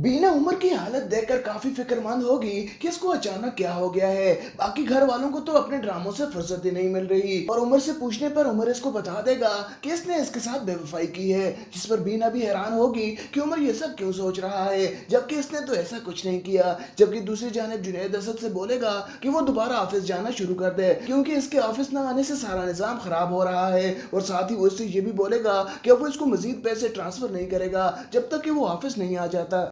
बीना उमर की हालत देखकर काफी फिक्रमंद होगी कि इसको अचानक क्या हो गया है। बाकी घर वालों को तो अपने ड्रामों से फुर्सत ही नहीं मिल रही और उमर से पूछने पर उमर इसको बता देगा कि इसने इसके साथ बेवफाई की है, जिस पर बीना भी हैरान होगी कि उमर ये सब क्यों सोच रहा है जबकि इसने तो ऐसा कुछ नहीं किया। जबकि दूसरी जानब जुनैद असद से बोलेगा कि वो दोबारा ऑफिस जाना शुरू कर दे क्योंकि इसके ऑफिस न आने से सारा निज़ाम खराब हो रहा है और साथ ही वो इससे ये भी बोलेगा कि अब वो इसको मजीद पैसे ट्रांसफर नहीं करेगा जब तक कि वो ऑफिस नहीं आ जाता।